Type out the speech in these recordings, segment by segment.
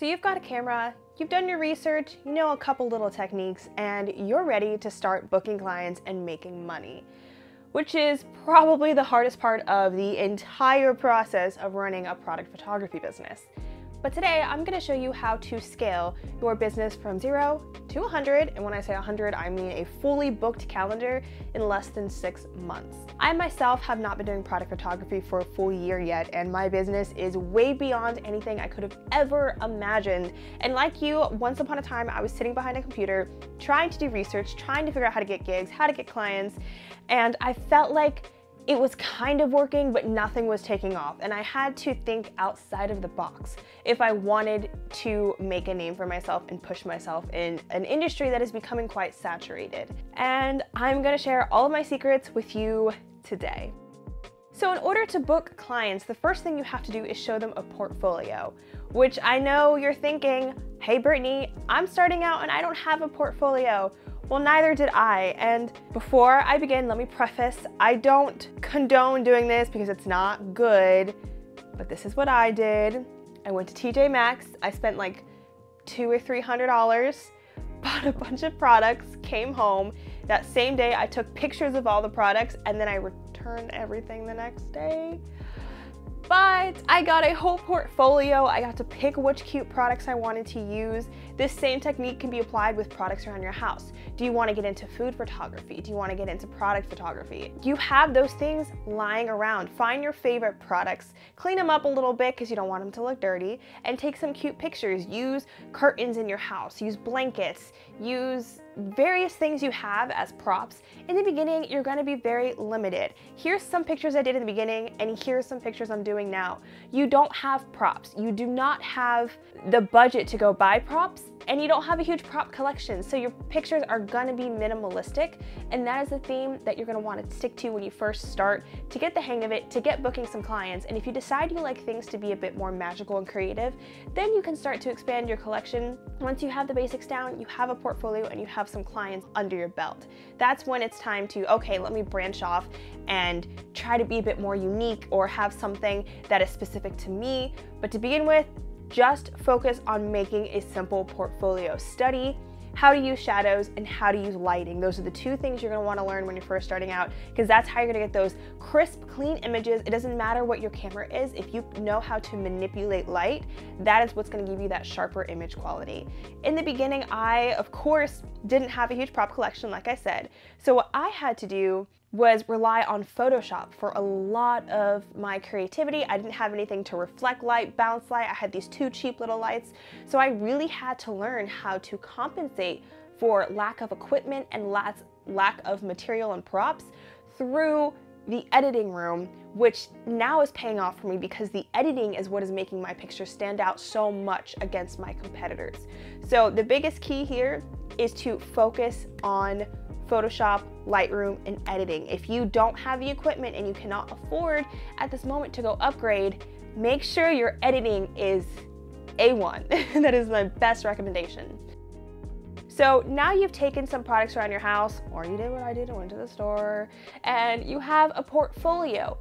So you've got a camera, you've done your research, you know a couple little techniques, and you're ready to start booking clients and making money, which is probably the hardest part of the entire process of running a product photography business. But today I'm going to show you how to scale your business from 0 to 100. And when I say 100, I mean a fully booked calendar in less than 6 months. I myself have not been doing product photography for a full year yet, and my business is way beyond anything I could have ever imagined. And like you, once upon a time, I was sitting behind a computer trying to do research, trying to figure out how to get gigs, how to get clients. And I felt like it was kind of working, but nothing was taking off, and I had to think outside of the box if I wanted to make a name for myself and push myself in an industry that is becoming quite saturated. And I'm gonna share all of my secrets with you today. So in order to book clients, the first thing you have to do is show them a portfolio, which I know you're thinking, hey Brittany, I'm starting out and I don't have a portfolio. Well, neither did I. And before I begin, let me preface, I don't condone doing this because it's not good, but this is what I did. I went to TJ Maxx. I spent like $200 or $300, bought a bunch of products, came home. That same day, I took pictures of all the products and then I returned everything the next day. But I got a whole portfolio. I got to pick which cute products I wanted to use. This same technique can be applied with products around your house. Do you want to get into food photography? Do you want to get into product photography? You have those things lying around. Find your favorite products, clean them up a little bit because you don't want them to look dirty, and take some cute pictures. Use curtains in your house, use blankets, use various things you have as props. In the beginning, you're going to be very limited. Here's some pictures I did in the beginning, and here's some pictures I'm doing now. You don't have props. You do not have the budget to go buy props, and you don't have a huge prop collection. So your pictures are gonna be minimalistic, and that is the theme that you're gonna want to stick to when you first start to get the hang of it, to get booking some clients. And if you decide you like things to be a bit more magical and creative, then you can start to expand your collection. Once you have the basics down, you have a portfolio and you have some clients under your belt. That's when it's time to, okay, let me branch off and try to be a bit more unique or have something that is specific to me. But to begin with, just focus on making a simple portfolio. Study how to use shadows and how to use lighting. Those are the two things you're going to want to learn when you're first starting out, because that's how you're going to get those crisp, clean images. It doesn't matter what your camera is. If you know how to manipulate light, that is what's going to give you that sharper image quality. In the beginning, I, of course, didn't have a huge prop collection, like I said. So what I had to do was rely on Photoshop for a lot of my creativity. I didn't have anything to reflect light, bounce light. I had these two cheap little lights. So I really had to learn how to compensate for lack of equipment and lack of material and props through the editing room, which now is paying off for me because the editing is what is making my pictures stand out so much against my competitors. So the biggest key here is to focus on Photoshop, Lightroom, and editing. If you don't have the equipment and you cannot afford at this moment to go upgrade, make sure your editing is A1. That is my best recommendation. So now you've taken some products around your house, or you did what I did and went to the store, and you have a portfolio.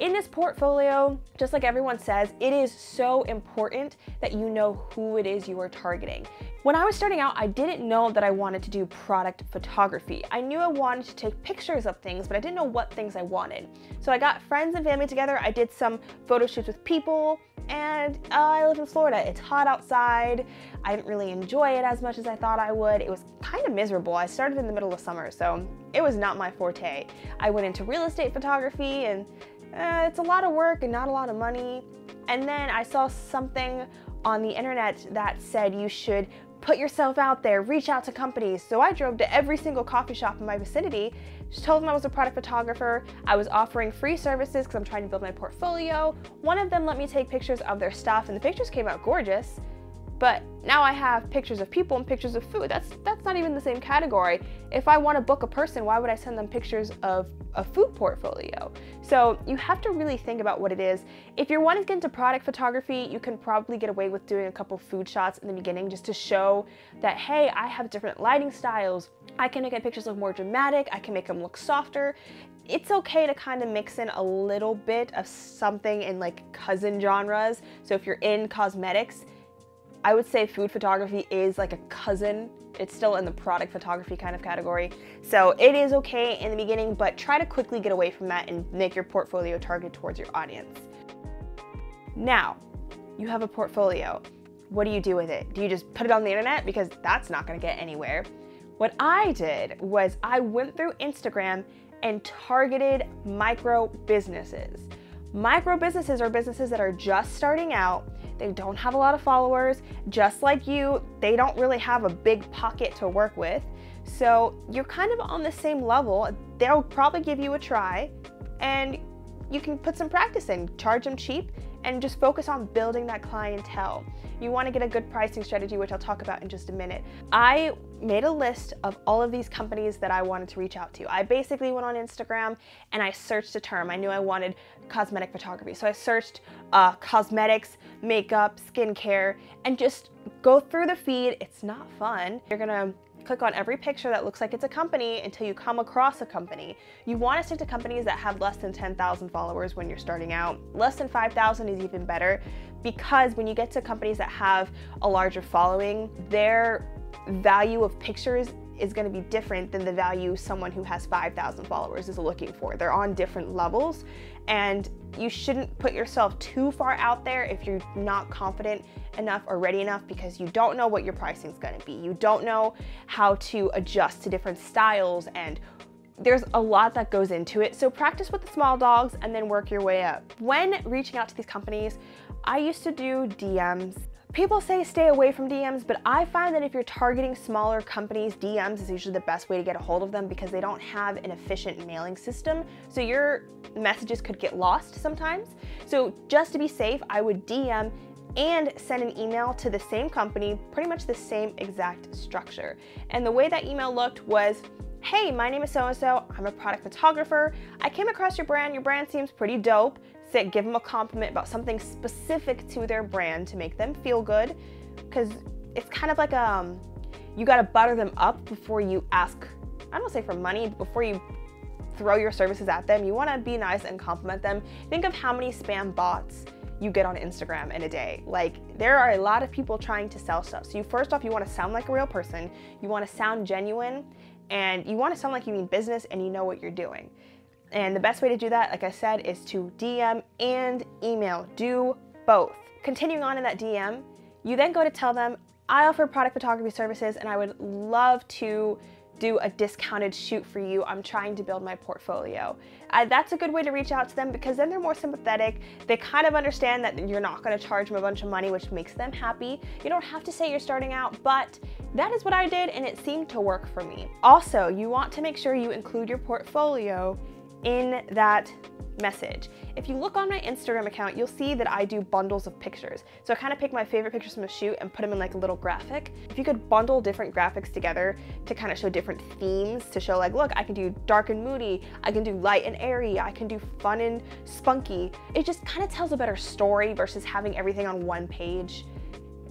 In this portfolio, just like everyone says, it is so important that you know who it is you are targeting. When I was starting out, I didn't know that I wanted to do product photography. I knew I wanted to take pictures of things, but I didn't know what things I wanted. So I got friends and family together. I did some photo shoots with people, and I live in Florida. It's hot outside. I didn't really enjoy it as much as I thought I would. It was kind of miserable. I started in the middle of summer, so it was not my forte. I went into real estate photography, and it's a lot of work and not a lot of money. And then I saw something on the internet that said you should put yourself out there, reach out to companies. So I drove to every single coffee shop in my vicinity, just told them I was a product photographer. I was offering free services because I'm trying to build my portfolio. One of them let me take pictures of their stuff, and the pictures came out gorgeous. But now I have pictures of people and pictures of food. That's not even the same category. If I want to book a person, why would I send them pictures of a food portfolio? So you have to really think about what it is. If you're wanting to get into product photography, you can probably get away with doing a couple food shots in the beginning just to show that, hey, I have different lighting styles. I can make pictures look more dramatic. I can make them look softer. It's okay to kind of mix in a little bit of something in like cousin genres. So if you're in cosmetics, I would say food photography is like a cousin. It's still in the product photography kind of category. So it is okay in the beginning, but try to quickly get away from that and make your portfolio target towards your audience. Now, you have a portfolio. What do you do with it? Do you just put it on the internet? Because that's not gonna get anywhere. What I did was I went through Instagram and targeted micro businesses. Micro businesses are businesses that are just starting out. They don't have a lot of followers. Just like you, they don't really have a big pocket to work with. So you're kind of on the same level. They'll probably give you a try and you can put some practice in, charge them cheap, and just focus on building that clientele. You want to get a good pricing strategy, which I'll talk about in just a minute. I made a list of all of these companies that I wanted to reach out to. I basically went on Instagram and I searched a term. I knew I wanted cosmetic photography. So I searched cosmetics, makeup, skincare, and just go through the feed. It's not fun. You're gonna click on every picture that looks like it's a company until you come across a company. You want to stick to companies that have less than 10,000 followers when you're starting out. Less than 5,000 is even better, because when you get to companies that have a larger following, their value of pictures is going to be different than the value someone who has 5,000 followers is looking for. They're on different levels, and you shouldn't put yourself too far out there if you're not confident enough or ready enough, because you don't know what your pricing is going to be. You don't know how to adjust to different styles, and there's a lot that goes into it. So practice with the small dogs and then work your way up. When reaching out to these companies, I used to do DMs. People say stay away from DMs, but I find that if you're targeting smaller companies, DMs is usually the best way to get a hold of them, because they don't have an efficient mailing system. So your messages could get lost sometimes. So just to be safe, I would DM and send an email to the same company, pretty much the same exact structure. And the way that email looked was, hey, my name is so-and-so, I'm a product photographer. I came across your brand seems pretty dope. Give them a compliment about something specific to their brand to make them feel good, because it's kind of like you got to butter them up before you ask, I don't say for money, but before you throw your services at them, you want to be nice and compliment them. Think of how many spam bots you get on Instagram in a day. Like, there are a lot of people trying to sell stuff. So you, first off, you want to sound like a real person, you want to sound genuine, and you want to sound like you mean business and you know what you're doing. And the best way to do that, like I said, is to DM and email. Do both. Continuing on in that DM, you then go to tell them, I offer product photography services and I would love to do a discounted shoot for you. I'm trying to build my portfolio. That's a good way to reach out to them, because then they're more sympathetic. They kind of understand that you're not going to charge them a bunch of money, which makes them happy. You don't have to say you're starting out, but that is what I did and it seemed to work for me. Also, you want to make sure you include your portfolio in that message. If you look on my Instagram account, you'll see that I do bundles of pictures. So I kind of pick my favorite pictures from a shoot and put them in like a little graphic. If you could bundle different graphics together to kind of show different themes, to show like, look, I can do dark and moody, I can do light and airy, I can do fun and spunky. It just kind of tells a better story versus having everything on one page.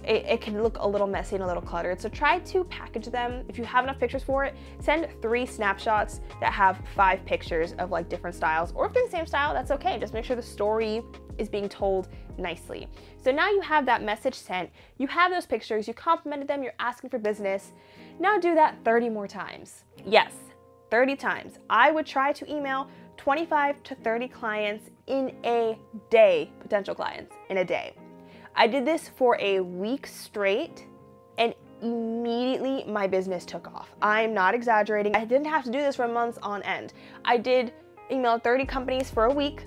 It can look a little messy and a little cluttered. So try to package them. If you have enough pictures for it, send 3 snapshots that have 5 pictures of like different styles, or if they're the same style, that's okay. Just make sure the story is being told nicely. So now you have that message sent, you have those pictures, you complimented them, you're asking for business. Now do that 30 more times. Yes, 30 times. I would try to email 25 to 30 clients in a day, potential clients in a day. I did this for a week straight and immediately my business took off. I'm not exaggerating. I didn't have to do this for months on end. I did email 30 companies for a week,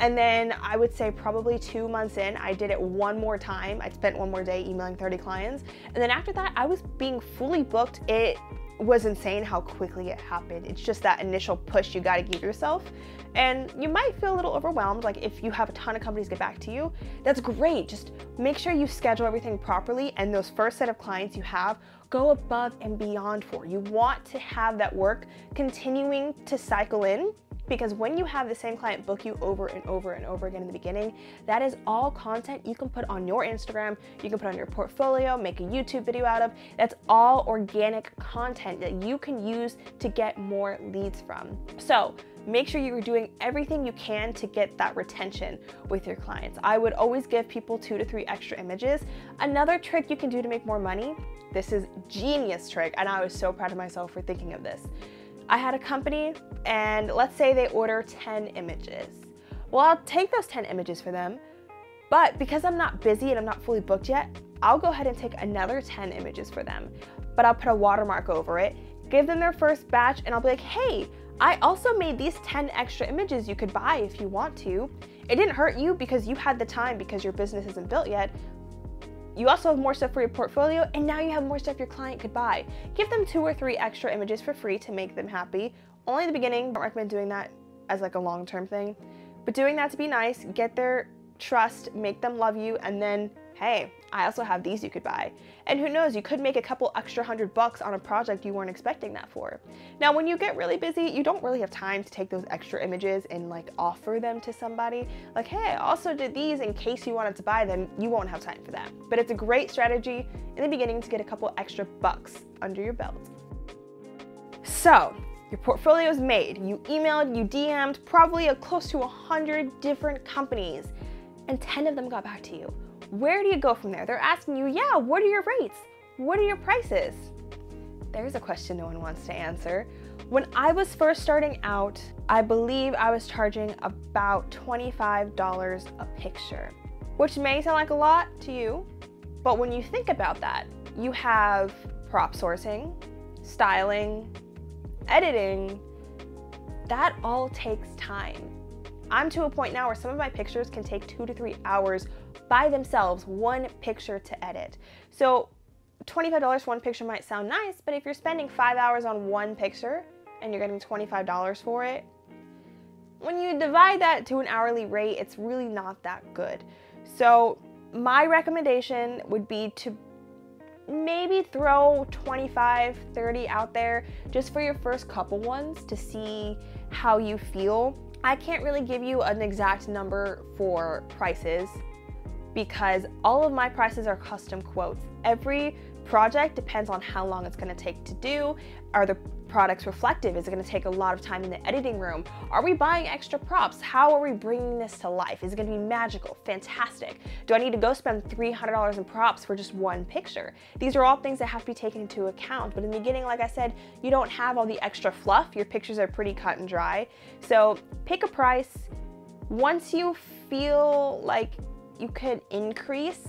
and then I would say probably 2 months in, I did it one more time. I spent one more day emailing 30 clients. And then after that, I was being fully booked. It was insane how quickly it happened. It's just that initial push you got to give yourself. And you might feel a little overwhelmed, like if you have a ton of companies get back to you, that's great. Just make sure you schedule everything properly, and those first set of clients you have, go above and beyond for. You want to have that work continuing to cycle in, because when you have the same client book you over and over and over again in the beginning, that is all content you can put on your Instagram, you can put on your portfolio, make a YouTube video out of. That's all organic content that you can use to get more leads from. So make sure you're doing everything you can to get that retention with your clients. I would always give people 2 to 3 extra images. Another trick you can do to make more money, this is a genius trick, and I was so proud of myself for thinking of this. I had a company, and let's say they order 10 images. Well, I'll take those 10 images for them, but because I'm not busy and I'm not fully booked yet, I'll go ahead and take another 10 images for them, but I'll put a watermark over it, give them their first batch, and I'll be like, hey, I also made these 10 extra images you could buy if you want to. It didn't hurt you because you had the time because your business isn't built yet. You also have more stuff for your portfolio, and now you have more stuff your client could buy. Give them 2 or 3 extra images for free to make them happy. Only in the beginning, I don't recommend doing that as like a long-term thing, but doing that to be nice, get their trust, make them love you, and then, hey, I also have these you could buy. And who knows, you could make a couple extra $100 on a project you weren't expecting that for. Now, when you get really busy, you don't really have time to take those extra images and like offer them to somebody. Like, hey, I also did these in case you wanted to buy them, you won't have time for that. But it's a great strategy in the beginning to get a couple extra bucks under your belt. So, your portfolio is made. You emailed, you DM'd, probably close to 100 different companies, and 10 of them got back to you. Where do you go from there? They're asking you, yeah, what are your rates? What are your prices? There's a question no one wants to answer. When I was first starting out, I believe I was charging about $25 a picture, which may sound like a lot to you, but when you think about that, you have prop sourcing, styling, editing. That all takes time. I'm to a point now where some of my pictures can take 2 to 3 hours by themselves, one picture to edit. So $25 for one picture might sound nice, but if you're spending 5 hours on one picture and you're getting $25 for it, when you divide that to an hourly rate, it's really not that good. So my recommendation would be to maybe throw 25, 30 out there just for your first couple ones to see how you feel. I can't really give you an exact number for prices because all of my prices are custom quotes. Every project depends on how long it's going to take to do. Are the products reflective? Is it going to take a lot of time in the editing room? Are we buying extra props? How are we bringing this to life? Is it going to be magical? Fantastic. Do I need to go spend $300 in props for just one picture? These are all things that have to be taken into account. But in the beginning, like I said, you don't have all the extra fluff. Your pictures are pretty cut and dry. So pick a price. Once you feel like you could increase,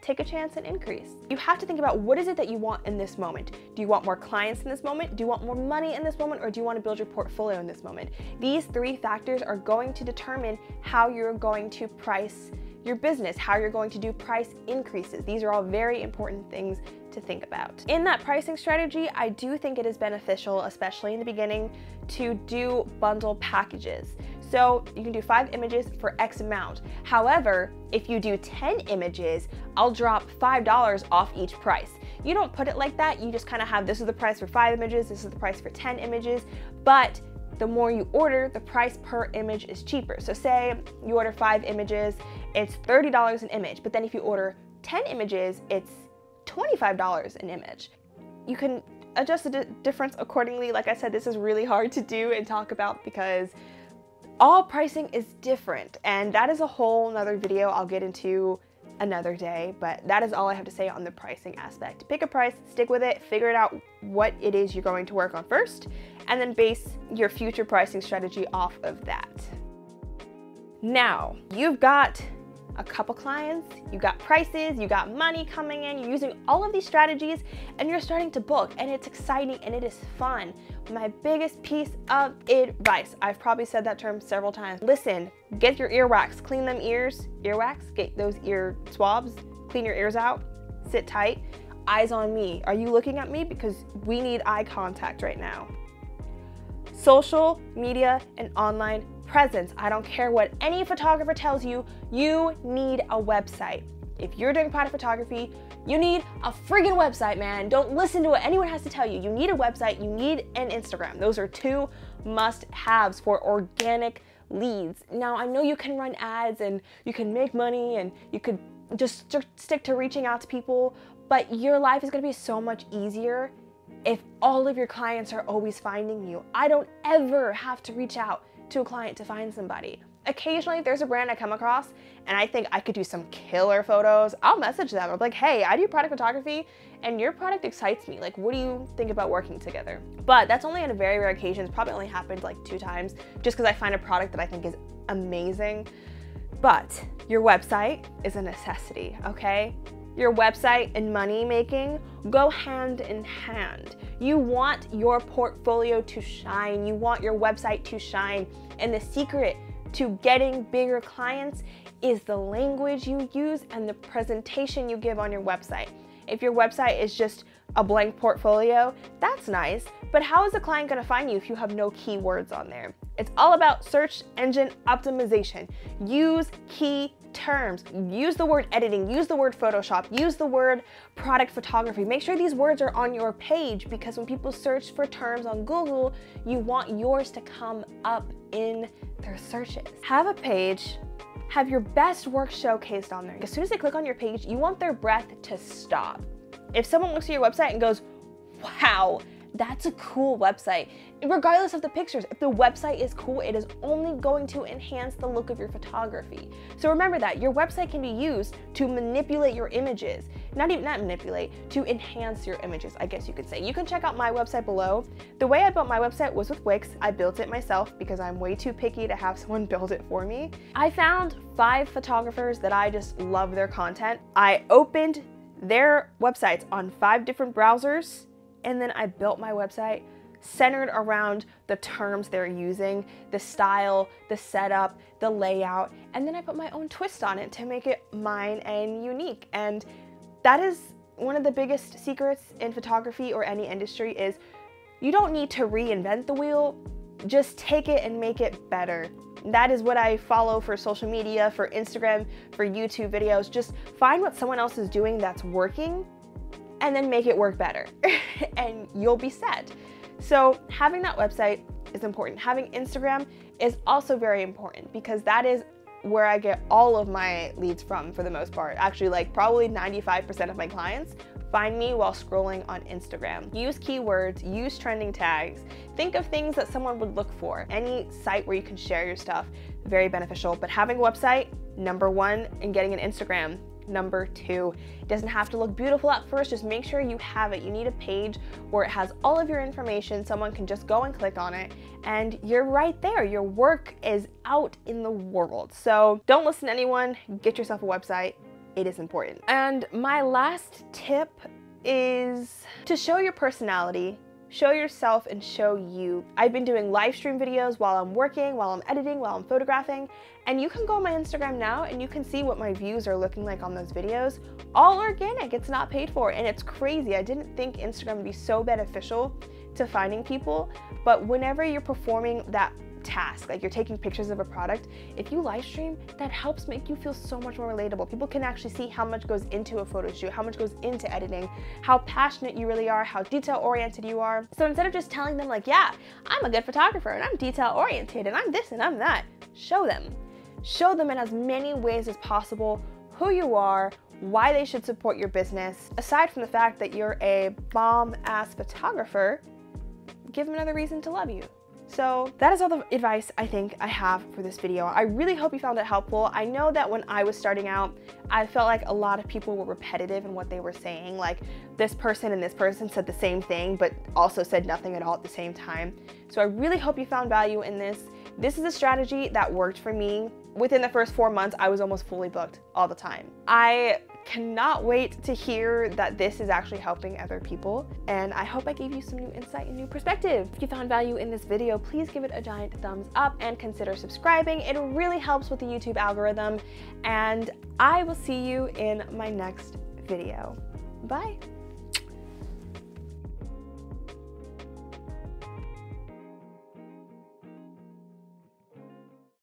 take a chance and increase. You have to think about what is it that you want in this moment. Do you want more clients in this moment? Do you want more money in this moment? Or do you want to build your portfolio in this moment? These 3 factors are going to determine how you're going to price your business, how you're going to do price increases. These are all very important things to think about. In that pricing strategy, I do think it is beneficial, especially in the beginning, to do bundle packages. So you can do 5 images for X amount. However, if you do 10 images, I'll drop $5 off each price. You don't put it like that. You just kind of have, this is the price for 5 images, this is the price for 10 images, but the more you order, the price per image is cheaper. So say you order 5 images, it's $30 an image, but then if you order 10 images, it's $25 an image. You can adjust the difference accordingly. Like I said, this is really hard to do and talk about because all pricing is different, and that is a whole nother video I'll get into another day, but that is all I have to say on the pricing aspect. Pick a price, stick with it, figure it out what it is you're going to work on first, and then base your future pricing strategy off of that. Now, you've got a couple clients, you got prices, you got money coming in, you're using all of these strategies and you're starting to book, and it's exciting and it is fun. My biggest piece of advice, I've probably said that term several times, listen, get your earwax, clean them ears, earwax, get those ear swabs, clean your ears out, sit tight, eyes on me. Are you looking at me? Because we need eye contact right now. Social media and online presence. I don't care what any photographer tells you, you need a website. If you're doing product photography, you need a friggin' website, man. Don't listen to what anyone has to tell you. You need a website, you need an Instagram. Those are 2 must-haves for organic leads. Now, I know you can run ads and you can make money and you could just stick to reaching out to people, but your life is gonna be so much easier if all of your clients are always finding you. I don't ever have to reach out to a client to find somebody. Occasionally there's a brand I come across and I think I could do some killer photos. I'll message them. I'll be like, hey, I do product photography and your product excites me. Like, what do you think about working together? But that's only on a very rare occasion. It's probably only happened like 2 times, just because I find a product that I think is amazing. But your website is a necessity, okay? Your website and money making go hand in hand. You want your portfolio to shine. You want your website to shine. And the secret to getting bigger clients is the language you use and the presentation you give on your website. If your website is just a blank portfolio, that's nice, but how is a client going to find you if you have no keywords on there? It's all about search engine optimization. Use key terms. Use the word editing. Use the word Photoshop. Use the word product photography. Make sure these words are on your page, because when people search for terms on Google, you want yours to come up in their searches. Have a page. Have your best work showcased on there. As soon as they click on your page, you want their breath to stop. If someone looks at your website and goes, wow, that's a cool website, regardless of the pictures, if the website is cool, it is only going to enhance the look of your photography. So remember that your website can be used to manipulate your images, to enhance your images, I guess you could say. You can check out my website below. The way I built my website was with Wix. I built it myself because I'm way too picky to have someone build it for me. I found 5 photographers that I just love their content. I opened their websites on 5 different browsers, and then I built my website centered around the terms they're using, the style, the setup, the layout, and then I put my own twist on it to make it mine and unique. And that is one of the biggest secrets in photography or any industry, is you don't need to reinvent the wheel, just take it and make it better. That is what I follow for social media, for Instagram, for YouTube videos. Just find what someone else is doing that's working and then make it work better and you'll be set. So having that website is important. Having Instagram is also very important, because that is where I get all of my leads from for the most part. Actually, like probably 95% of my clients find me while scrolling on Instagram. Use keywords, use trending tags, think of things that someone would look for. Any site where you can share your stuff, very beneficial. But having a website, #1, and getting an Instagram, #2. It doesn't have to look beautiful at first, just make sure you have it. You need a page where it has all of your information, someone can just go and click on it, and you're right there. Your work is out in the world. So don't listen to anyone, get yourself a website. It is important. And my last tip is to show your personality. Show yourself and show you. I've been doing live stream videos while I'm working, while I'm editing, while I'm photographing, and you can go on my Instagram now and you can see what my views are looking like on those videos. All organic, it's not paid for, and it's crazy. I didn't think Instagram would be so beneficial to finding people, but whenever you're performing that task, like you're taking pictures of a product, if you live stream, that helps make you feel so much more relatable. People can actually see how much goes into a photo shoot, how much goes into editing, how passionate you really are, how detail oriented you are. So instead of just telling them like, yeah, I'm a good photographer and I'm detail oriented and I'm this and I'm that, show them in as many ways as possible who you are, why they should support your business. Aside from the fact that you're a bomb ass photographer, give them another reason to love you. So that is all the advice I think I have for this video. I really hope you found it helpful. I know that when I was starting out, I felt like a lot of people were repetitive in what they were saying. Like this person and this person said the same thing, but also said nothing at all at the same time. So I really hope you found value in this. This is a strategy that worked for me. Within the first 4 months, I was almost fully booked all the time. I cannot wait to hear that this is actually helping other people, and I hope I gave you some new insight and new perspective. If you found value in this video, please give it a giant thumbs up and consider subscribing. It really helps with the YouTube algorithm, and I will see you in my next video. Bye.